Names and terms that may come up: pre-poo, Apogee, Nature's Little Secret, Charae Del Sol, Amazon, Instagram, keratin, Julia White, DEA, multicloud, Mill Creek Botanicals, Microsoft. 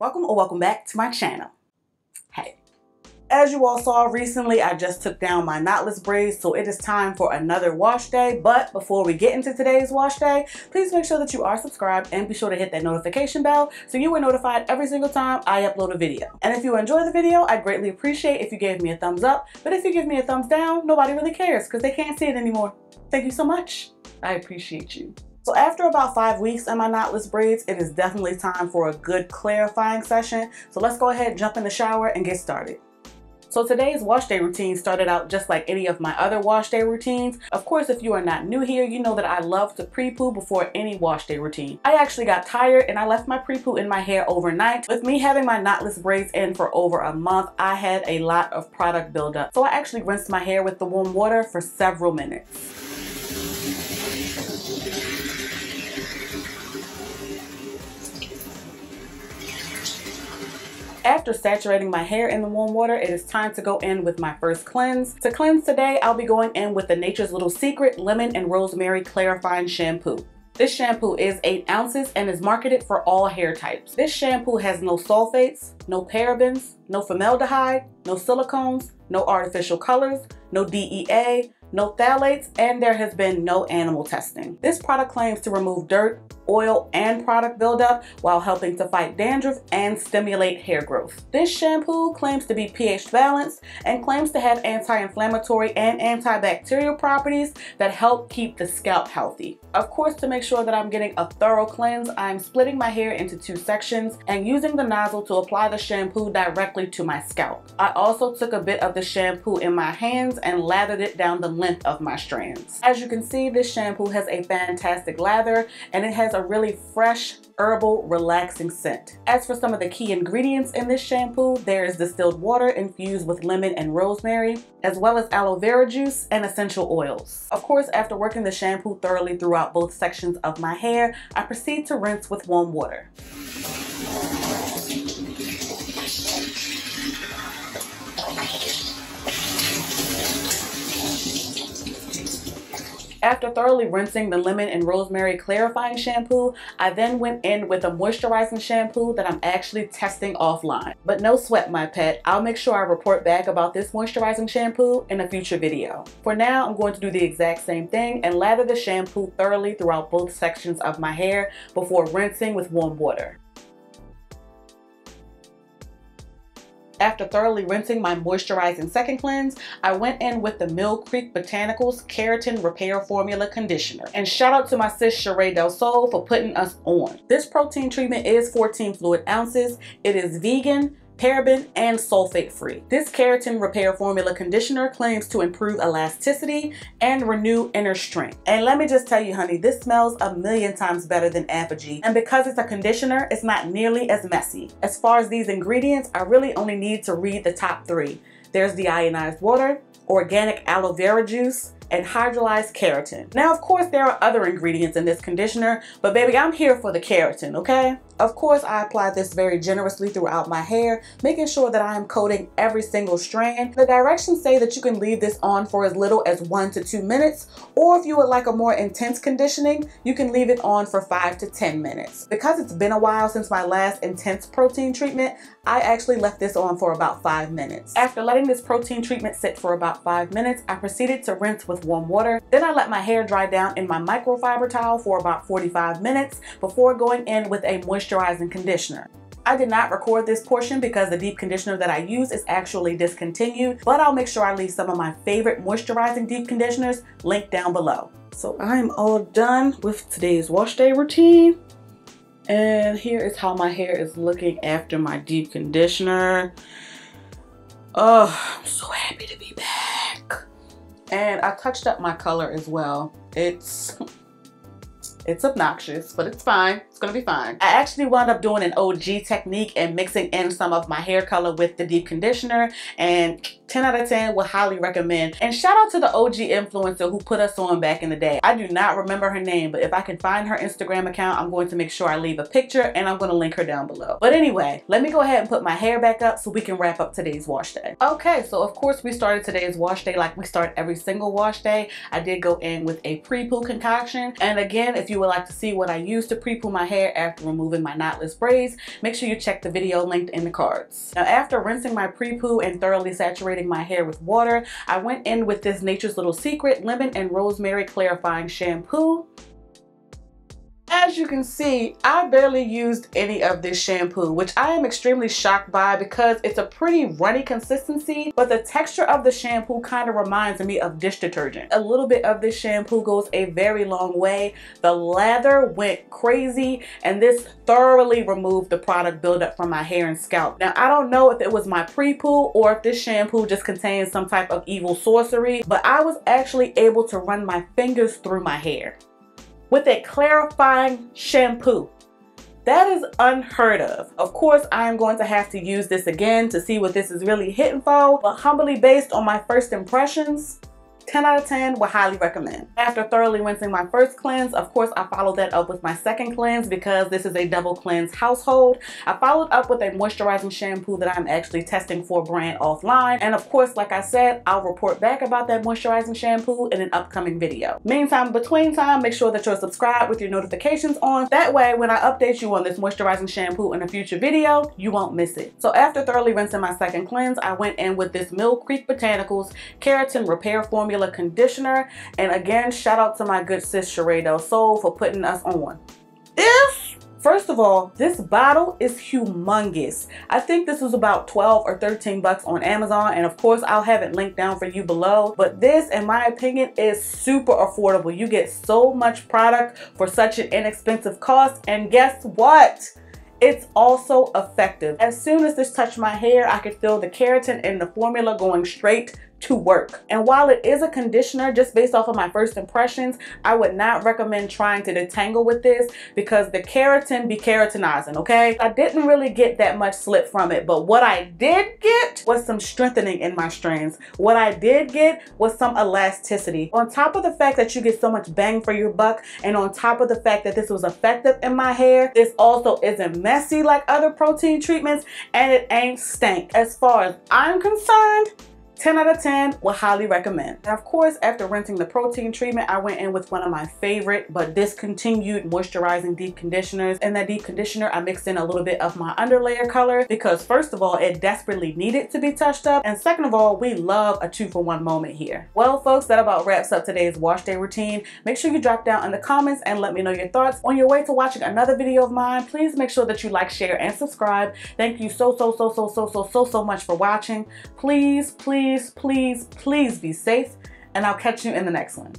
Welcome or welcome back to my channel. Hey, as you all saw recently, I just took down my knotless braids, so it is time for another wash day. But before we get into today's wash day, please make sure that you are subscribed and be sure to hit that notification bell so you are notified every single time I upload a video. And if you enjoy the video, I'd greatly appreciate if you gave me a thumbs up, but if you give me a thumbs down, nobody really cares because they can't see it anymore. Thank you so much. I appreciate you. So after about 5 weeks in my knotless braids, it is definitely time for a good clarifying session. So let's go ahead, jump in the shower and get started. So today's wash day routine started out just like any of my other wash day routines. Of course, if you are not new here, you know that I love to pre-poo before any wash day routine. I actually got tired and I left my pre-poo in my hair overnight. With me having my knotless braids in for over a month, I had a lot of product buildup. So I actually rinsed my hair with the warm water for several minutes. After saturating my hair in the warm water, it is time to go in with my first cleanse. To cleanse today, I'll be going in with the Nature's Little Secret Lemon and Rosemary Clarifying Shampoo. This shampoo is 8 ounces and is marketed for all hair types. This shampoo has no sulfates, no parabens, no formaldehyde, no silicones, no artificial colors, no DEA, no phthalates, and there has been no animal testing. This product claims to remove dirt, oil, and product buildup while helping to fight dandruff and stimulate hair growth. This shampoo claims to be pH balanced and claims to have anti-inflammatory and antibacterial properties that help keep the scalp healthy. Of course, to make sure that I'm getting a thorough cleanse, I'm splitting my hair into 2 sections and using the nozzle to apply the shampoo directly to my scalp. I also took a bit of the shampoo in my hands and lathered it down the length of my strands. As you can see, this shampoo has a fantastic lather and it has a really fresh, herbal, relaxing scent. As for some of the key ingredients in this shampoo, there is distilled water infused with lemon and rosemary, as well as aloe vera juice and essential oils. Of course, after working the shampoo thoroughly throughout both sections of my hair, I proceed to rinse with warm water. After thoroughly rinsing the lemon and rosemary clarifying shampoo, I then went in with a moisturizing shampoo that I'm actually testing offline. But no sweat, my pet. I'll make sure I report back about this moisturizing shampoo in a future video. For now, I'm going to do the exact same thing and lather the shampoo thoroughly throughout both sections of my hair before rinsing with warm water. After thoroughly rinsing my moisturizing second cleanse, I went in with the Mill Creek Botanicals Keratin Repair Formula Conditioner. And shout out to my sis Charae Del Sol for putting us on. This protein treatment is 14 fluid ounces. It is vegan, paraben, and sulfate free. This keratin repair formula conditioner claims to improve elasticity and renew inner strength. And let me just tell you, honey, this smells a million times better than Apogee. And because it's a conditioner, it's not nearly as messy. As far as these ingredients, I really only need to read the top 3. There's the ionized water, organic aloe vera juice, and hydrolyzed keratin. Now, of course, there are other ingredients in this conditioner, but baby, I'm here for the keratin, okay? Of course, I applied this very generously throughout my hair, making sure that I am coating every single strand. The directions say that you can leave this on for as little as 1 to 2 minutes, or if you would like a more intense conditioning, you can leave it on for 5 to 10 minutes. Because it's been a while since my last intense protein treatment, I actually left this on for about 5 minutes. After letting this protein treatment sit for about 5 minutes, I proceeded to rinse with warm water. Then I let my hair dry down in my microfiber towel for about 45 minutes before going in with a moisturizing conditioner. I did not record this portion because the deep conditioner that I use is actually discontinued, but I'll make sure I leave some of my favorite moisturizing deep conditioners linked down below. So I'm all done with today's wash day routine. And here is how my hair is looking after my deep conditioner. Oh, I'm so happy to be back. And I touched up my color as well. It's obnoxious, but it's fine. It's gonna be fine. I actually wound up doing an OG technique and mixing in some of my hair color with the deep conditioner, and 10 out of 10, would highly recommend. And shout out to the OG influencer who put us on back in the day. I do not remember her name, but if I can find her Instagram account, I'm going to make sure I leave a picture and I'm going to link her down below. But anyway, let me go ahead and put my hair back up so we can wrap up today's wash day. Okay, so of course we started today's wash day like we start every single wash day. I did go in with a pre-poo concoction. And again, if you would like to see what I use to pre-poo my hair after removing my knotless braids, make sure you check the video linked in the cards. Now, after rinsing my pre-poo and thoroughly saturating my hair with water, I went in with this Nature's Little Secret Lemon and Rosemary Clarifying Shampoo. As you can see, I barely used any of this shampoo, which I am extremely shocked by because it's a pretty runny consistency, but the texture of the shampoo kind of reminds me of dish detergent. A little bit of this shampoo goes a very long way. The lather went crazy, and this thoroughly removed the product buildup from my hair and scalp. Now, I don't know if it was my pre-poo or if this shampoo just contains some type of evil sorcery, but I was actually able to run my fingers through my hair with a clarifying shampoo. That is unheard of. Of course, I am going to have to use this again to see what this is really hitting for, but humbly based on my first impressions, 10 out of 10 would highly recommend. After thoroughly rinsing my first cleanse, of course, I followed that up with my second cleanse because this is a double cleanse household. I followed up with a moisturizing shampoo that I'm actually testing for a brand offline. And of course, like I said, I'll report back about that moisturizing shampoo in an upcoming video. Meantime, between time, make sure that you're subscribed with your notifications on. That way, when I update you on this moisturizing shampoo in a future video, you won't miss it. So after thoroughly rinsing my second cleanse, I went in with this Mill Creek Botanicals Keratin Repair Formula Conditioner, and again, shout out to my good sis Charae Del Sol for putting us on. First of all, this bottle is humongous. I think this was about 12 or 13 bucks on Amazon, and of course I'll have it linked down for you below. But this, in my opinion, is super affordable. You get so much product for such an inexpensive cost, and guess what? It's also effective. As soon as this touched my hair, I could feel the keratin and the formula going straight to work. And while it is a conditioner, just based off of my first impressions, I would not recommend trying to detangle with this because the keratin be keratinizing, okay? I didn't really get that much slip from it, but what I did get was some strengthening in my strands. What I did get was some elasticity. On top of the fact that you get so much bang for your buck, and on top of the fact that this was effective in my hair, this also isn't messy like other protein treatments, and it ain't stank. As far as I'm concerned, 10 out of 10 would highly recommend. Now, of course, after rinsing the protein treatment, I went in with one of my favorite but discontinued moisturizing deep conditioners. In that deep conditioner, I mixed in a little bit of my underlayer color because first of all, it desperately needed to be touched up. And second of all, we love a 2-for-1 moment here. Well, folks, that about wraps up today's wash day routine. Make sure you drop down in the comments and let me know your thoughts. On your way to watching another video of mine, please make sure that you like, share, and subscribe. Thank you so much for watching. Please be safe, and I'll catch you in the next one.